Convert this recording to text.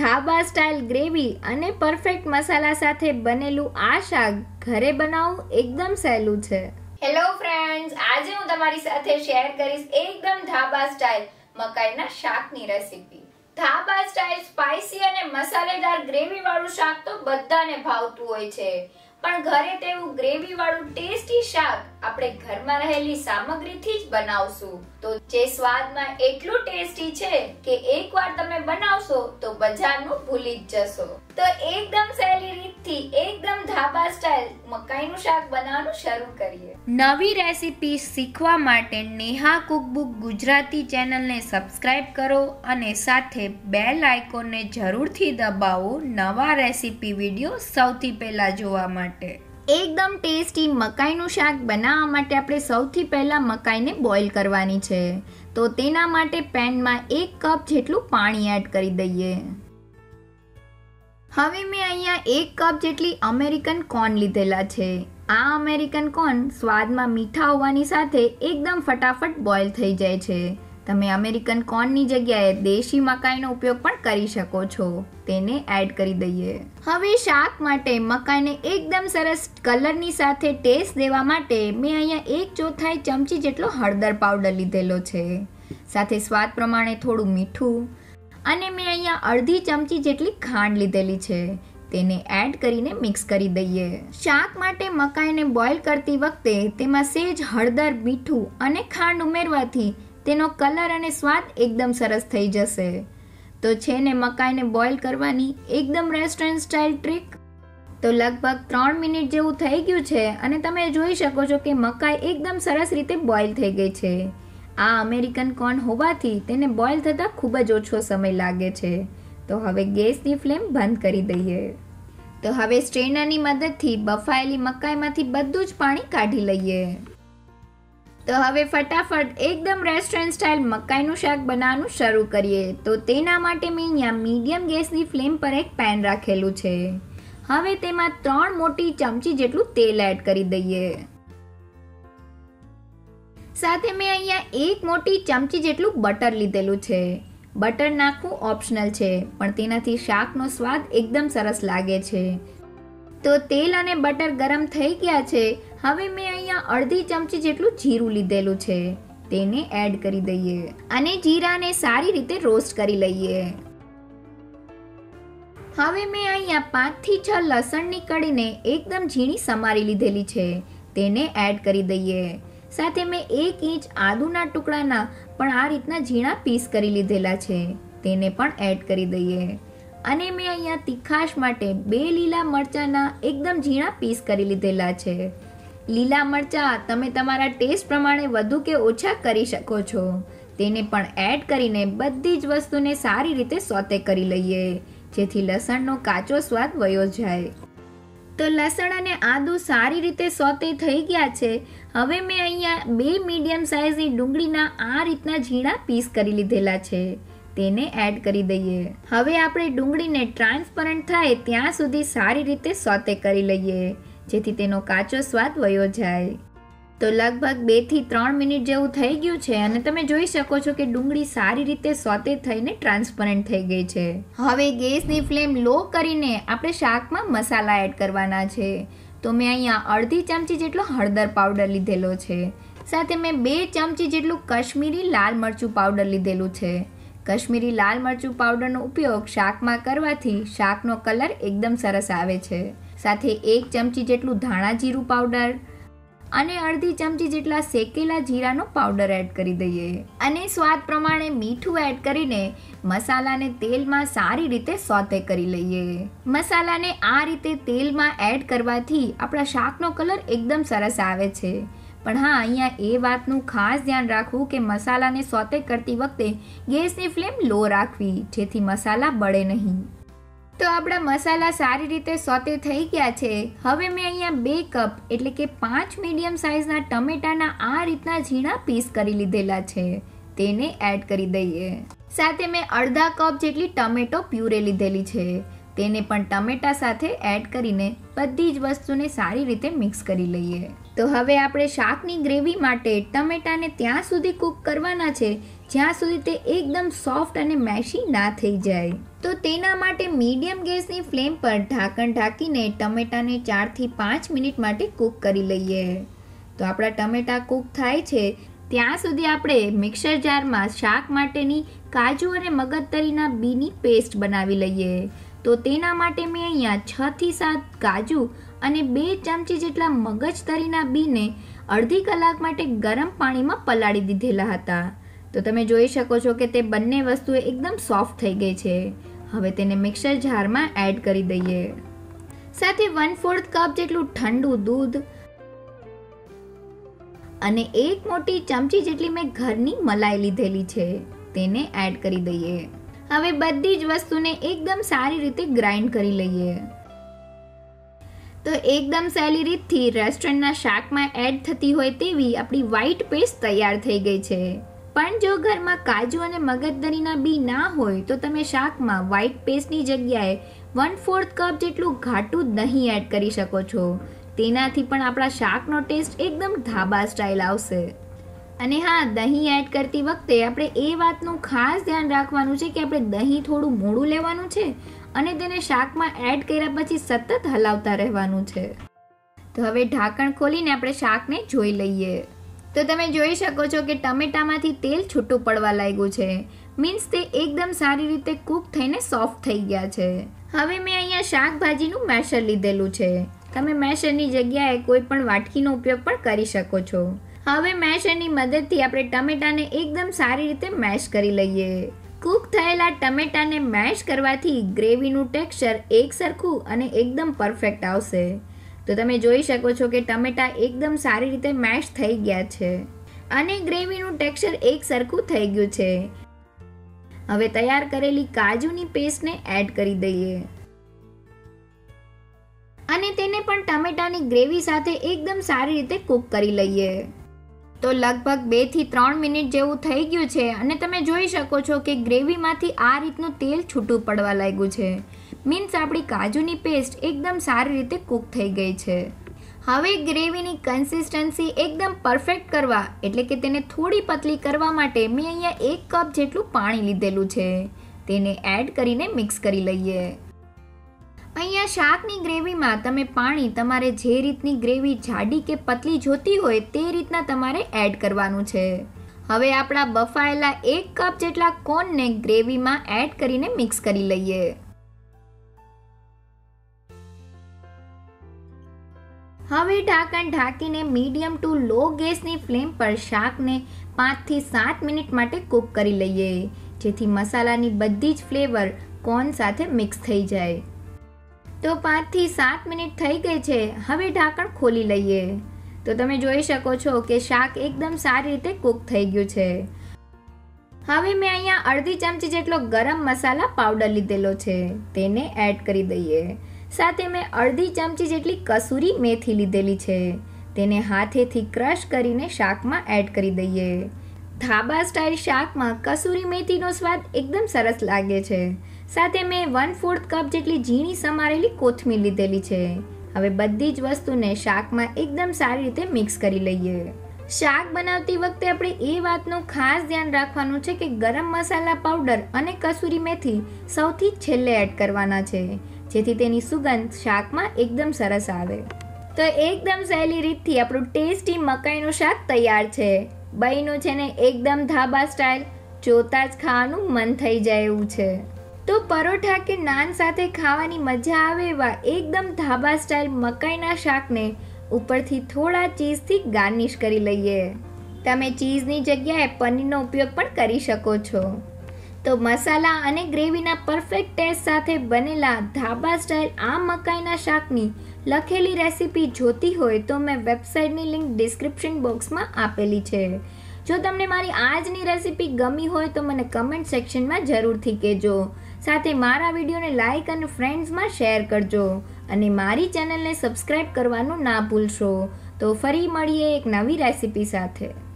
ધાબા style gravy અને perfect masala સાથે બનેલું આ શાક ઘરે બનાવવું એકદમ સહેલું છે। हेलो फ्रेंड्स, आज हूँ तमारी साथे शेयर करीश एकदम धाबा स्टाइल मकाई ना शाक नी रेसिपी। धाबा स्टाइल स्पाइसी अने मसालेदार ग्रेवी वाळु शाक तो बधाने भावतुं होय छे, पण घरे तेवुं ग्रेवी वाळु टेस्टी शाक आपणे घरमां रहेली सामग्रीथी ज बनावशुं तो जे स्वादमां एटलुं टेस्टी छे के एकवार तमे बनावशो तो बजारनुं भूली ज जशो। तो एकदम सहेली રીતથી एकदम ધાબા સ્ટાઇલ મકાઈનું શાક બનાવવાનું શરૂ કરીએ। નવી રેસિપી શીખવા માટે નેહા કુકબુક ગુજરાતી ચેનલને સબસ્ક્રાઇબ કરો અને સાથે બેલ આઇકોનને જરૂરથી દબાવો નવા રેસિપી વિડિયો સૌથી પહેલા જોવા માટે। एकदम टेस्टी मकाईનું શાક બનાવવા માટે આપણે સૌથી પહેલા મકાઈને બોઈલ કરવાની છે, તો તેના માટે પેનમાં 1 કપ જેટલું પાણી એડ કરી દઈએ। હવે મેં અહીંયા 1 કપ જેટલી અમેરિકન કોર્ન લીધેલા છે। આ અમેરિકન કોર્ન સ્વાદમાં મીઠા હોવાની સાથે એકદમ ફટાફટ બોઈલ થઈ જાય છે। તમે અમેરિકન કોર્નની જગ્યાએ દેશી મકાઈનો ઉપયોગ પણ કરી શકો છો, તેને એડ કરી દઈએ। હવે શાક માટે મકાઈને એકદમ સરસ કલરની સાથે ટેસ્ટ દેવા માટે મેં અહીંયા 1/4 ચમચી જેટલો હળદર પાવડર લીધેલો છે, સાથે સ્વાદ પ્રમાણે થોડું મીઠું અને મેં અહીંયા અડધી ચમચી જેટલી ખાંડ લીધેલી છે, તેને એડ કરીને મિક્સ કરી દઈએ। શાક માટે મકાઈને બોઈલ કરતી વખતે તેમાં સેજ હળદર, મીઠું અને ખાંડ ઉમેરવાથી તેનો કલર અને સ્વાદ એકદમ સરસ થઈ જશે। તો છે ને મકાઈને બોઈલ કરવાની એકદમ રેસ્ટોરન્ટ સ્ટાઇલ ટ્રીક। તો લગભગ 3 મિનિટ જેવું થઈ ગયું છે અને તમે જોઈ શકો છો કે મકાઈ એકદમ સરસ રીતે બોઈલ થઈ ગઈ છે। આ અમેરિકન કોર્ન હોવાથી તેને બોઈલ થતાં ખૂબ જ ઓછો સમય લાગે છે। તો હવે ગેસની ફ્લેમ બંધ કરી દઈએ। તો હવે સ્ટ્રેનરની મદદથી બફાયેલી મકાઈમાંથી બધું જ પાણી કાઢી લઈએ। તો હવે ફટાફટ એકદમ રેસ્ટોરન્ટ સ્ટાઇલ મકાઈનું શાક બનાવવાનું શરૂ કરીએ। તો તેના માટે મેં અહીંયા મીડિયમ ગેસની ફ્લેમ પર એક પેન રાખેલું છે। હવે તેમાં 3 મોટી ચમચી જેટલું તેલ એડ કરી દઈએ। સાથે મેં અહીંયા 1 મોટી ચમચી જેટલું બટર લીધેલું છે। બટર નાખવું ઓપ્શનલ છે, પણ તેનાથી શાકનો સ્વાદ એકદમ સરસ લાગે છે। તો તેલ અને બટર ગરમ થઈ ગયા છે। હવે મેં અહીંયા અડધી ચમચી જેટલું જીરું લીધેલું છે, તેને એડ કરી દઈએ અને જીરાને સારી રીતે રોસ્ટ કરી લઈએ। હવે મેં અહીંયા 5 થી 6 લસણની કળીને એકદમ ઝીણી સમારી લીધેલી છે, તેને એડ કરી દઈએ। સાથે મેં 1 ઇંચ આદુના ટુકડાના પણ આ રીતના ઝીણા પીસ કરી લીધેલા છે, તેને પણ એડ કરી દઈએ। અને મેં અહીંયા તીખાશ માટે 2 લીલા મરચાંના એકદમ ઝીણા પીસ કરી લીધેલા છે। લીલા મરચાં તમે તમારા ટેસ્ટ પ્રમાણે વધુ કે ઓછા કરી શકો છો, તેને પણ એડ કરીને બધી જ વસ્તુને સારી રીતે સોતે કરી લઈએ, જેથી લસણનો કાચો સ્વાદ વયો જાય। તો લસણ અને આદુ સારી રીતે સોતે થઈ ગયા છે। હવે મેં અહીંયા 2 મીડિયમ સાઇઝની ડુંગળીના આ રીતના ઝીણા પીસ કરી લીધેલા છે, તેને એડ કરી દઈએ। હવે આપણે ડુંગળીને ટ્રાન્સપરન્ટ થાય ત્યાં સુધી સારી રીતે સોતે કરી લઈએ, જેથી તેનો કાચો સ્વાદ વયો જાય। તો લગભગ 2 થી 3 મિનિટ જેવું થઈ ગયું છે અને તમે જોઈ શકો છો કે ડુંગળી સારી રીતે સોતે થઈને ટ્રાન્સપરન્ટ થઈ ગઈ છે। હવે ગેસની ફ્લેમ લો કરીને આપણે શાકમાં મસાલા એડ કરવાના છે। તો મેં અહીંયા અડધી ચમચી જેટલો હળદર પાવડર લીધેલો છે, સાથે મેં 2 ચમચી જેટલું કાશ્મીરી લાલ મરચું પાવડર લીધેલું છે। કાશ્મીરી લાલ મરચું પાવડરનો ઉપયોગ શાકમાં કરવાથી શાકનો કલર એકદમ સરસ આવે છે। સાથે 1 ચમચી જેટલું ધાણા જીરું પાવડર અને અડધી ચમચી જેટલા શેકેલા જીરાનો પાવડર એડ કરી દઈએ અને સ્વાદ પ્રમાણે મીઠું એડ કરીને મસાલાને તેલમાં સારી રીતે સોતે કરી લઈએ। મસાલાને આ રીતે તેલમાં એડ કરવાથી આપણા શાકનો કલર એકદમ સરસ આવે છે, પણ હા, અહીંયા એ વાતનું ખાસ ધ્યાન રાખવું કે મસાલાને સોતે કરતી વખતે ગેસની ફ્લેમ લો રાખવી, જેથી મસાલા બળે નહીં। તો આપણા મસાલા સારી રીતે સોતે થઈ ગયા છે। હવે મેં અહીંયા 2 કપ એટલે કે 5 મીડિયમ સાઇઝના ટમેટાના આ રીતના ઝીણા પીસ કરી લીધેલા છે, તેને એડ કરી દઈએ। સાથે મેં અડધા કપ જેટલી ટમેટો પ્યુરે લીધેલી છે, તેને પણ ટમેટા સાથે એડ કરીને બધી જ વસ્તુને સારી રીતે મિક્સ કરી લઈએ। તો હવે આપણે શાકની ગ્રેવી માટે ટમેટાને ત્યાં સુધી કૂક કરવાના છે જ્યાં સુધી તે એકદમ સોફ્ટ અને મેશી ના થઈ જાય। तो तेना माटे मीडियम गैसनी फ्लेम पर ढांकण ढांकीने टमेटाने 4 થી 5 मिनिट माटे कूक करी लईए। तो आपड़ा टमेटा कूक थाय छे त्यां सुधी आपणे मिक्सर जार में शाक माटेनी काजू अने मगजतरीना बीनी पेस्ट बनावी लईए। तो तेना माटे मैं अहींया 6 થી 7 काजू अने 2 चमची जेटला मगजतरीना बीने अर्धी कलाक माटे गरम पाणी में पलाड़ी दीधेला हता। तो तमे जोई शको छो के ते बंने वस्तु एकदम सॉफ्ट थई गई छे। हवे तेने मिक्सर जार में एड करी दईए। साथे 1/4 कप जेटलू ठंडू दूध अने 1 मोटी चमची जेटली मैं घरनी मलाई लीधेली छे तेने एड करी दईए। हवे बधी ज वस्तुने एकदम सारी रीते ग्राइंड करी लईए। तो एकदम सहेली रीतथी रेस्टोरंटना शाकमां एड थती होय तेवी आपणी व्हाइट पेस्ट तैयार थई गई छे। पण जो घर में काजू और मगजतरीना बी ना होय तो तमे शाक में व्हाइट पेस्टनी जग्याए 1/4 कप जेटलू घाटू दही एड करी शको छो। तेनाथी पण आपड़ा शाकनो टेस्ट एकदम ढाबा स्टाइल आवशे। अने हाँ, दही एड करती वखते आपणे ए वातनु खास ध्यान राखवानुं छे के आपणे दही थोड़ुं मोडुं लेवानुं छे अने तेने शाक में एड कर्या पछी सतत हलावता रहेवानुं छे। तो हवे ढांकण खोलीने आपणे शाकने जोई लईए। तो तमे जोई शको छो के टमेटामांथी तेल छूटू पड़वा लाग्यु छे, मीन्स ते एकदम सारी रीते कूक थईने सॉफ्ट थई गया छे। हवे मैं अहींया शाकभाजीनुं मेशर लीधेलुं छे। तमे मेशरनी जग्याए कोई पण वाटकीनो उपयोग पण करी शको छो। हवे मेशरनी मददथी आपणे टमेटाने एकदम सारी रीते मेश करी लईए। कूक थयेला टमेटाने मेश करवाथी ग्रेवीनुं टेक्सचर एकसरखुं अने एकदम परफेक्ट आवशे। तो तमे जोई शको छो के टमेटा एकदम सारी रीते मैश थई गया छे अने ग्रेवीनुं टेक्सचर एक सरखुं थई गयुं छे। हवे तैयार करेली काजूनी पेस्ट ने एड करी दईए अने तेने पण टमेटानी ग्रेवी साथे एकदम सारी रीते कूक करी लईए। तो लगभग 2 થી 3 मिनिट जेवुं थई गयुं छे अने तमे जोई शको छो के ग्रेवीमांथी आ रीतनुं तेल छूटू पड़वा लाग्युं छे, मीन्स आपणी काजूनी पेस्ट एकदम सारी रीते कूक थई गई छे। हवे ग्रेवीनी कंसिस्टन्सी एकदम परफेक्ट करवा एटले के तेने थोड़ी पतली करवा माटे मैं अहींया 1 कप जेटलुं पाणी लीधेलुं छे तेने एड करीने मिक्स करी लईए। अहींया शाकनी ग्रेवीमां तमे पाणी तमारे जे रीतनी ग्रेवी जाडी के पतली जोती होय ते रीतना तमारे एड करवानुं छे। हवे आपणा बफायेला 1 कप जेटला कोनने ग्रेवीमां एड करीने मिक्स करी लईए। हवे ढांकण ढांकीने मीडियम टू लो गैसनी फ्लेम पर शाकने 5 થી 7 मिनिट माटे कूक करी लईए, जेथी मसालानी बधी ज फ्लेवर कोन साथे मिक्स थई जाए। तो 5 થી 7 मिनिट थई गई छे। हवे ढांकण खोली लईए। तो तमे जोई शको छो के शाक एकदम सारी रीते कूक थई गयुं छे। हवे मैं अहींया अर्धी चमची जेटलो गरम मसाला पाउडर लीधेलो छे तेने एड करी दईए। साथे मैं अर्धी चमची जेटली कसूरी मेथी लीधेली छे तेने हाथेथी क्रश करीने शाक में एड करी दईए। ढाबा स्टाइल शाक में कसूरी मेथीनो स्वाद एकदम सरस लागे छे। साथे मैं 1/4 कप जेटली झीणी समारेली कोथमीर लीधेली छे। हवे बधी ज वस्तुने शाक में एकदम सारी रीते मिक्स करी लईए। शाक बनावती वखते आपणे ए वातनुं खास ध्यान राखवानुं छे के गरम मसाला पाउडर अने कसूरी मेथी सौथी छेल्ले एड करवाना छे, जेथी तेनी सुगंध शाक में एकदम सरस आवे। तो एकदम सहेली रीतथी आपणुं टेस्टी मकाईनुं शाक तैयार छे। बन्युं छे ने एकदम ढाबा स्टाइल, जोता ज खावानुं मन थई जाय एवुं छे। तो परोठा के नान साथे खावानी मजा आवे एवा एकदम ढाबा स्टाइल मकाईना शाकने उपरथी थोड़ा चीजथी गार्निश करी लईए। तमे चीजनी जग्याए पनीरनो उपयोग पण करी शको छो। तो मसाला अने ग्रेवीना परफेक्ट टेस्ट साथे बनेला ढाबा स्टाइल आ मकाईना शाकनी लखेली रेसिपी जोती होय तो मैं वेबसाइटनी लिंक डिस्क्रिप्शन बॉक्स में आपेली छे। जो तमने मारी आजनी रेसिपी गमी होय तो मने कमेंट सेक्शन में जरूरथी कहेजो। साथे मारा विडियोने लाइक अने फ्रेंड्स में शेर करजो अने मारी चैनलने सब्सक्राइब करवानुं ना भूलशो। तो फरी मळीए एक नवी रेसिपी साथे।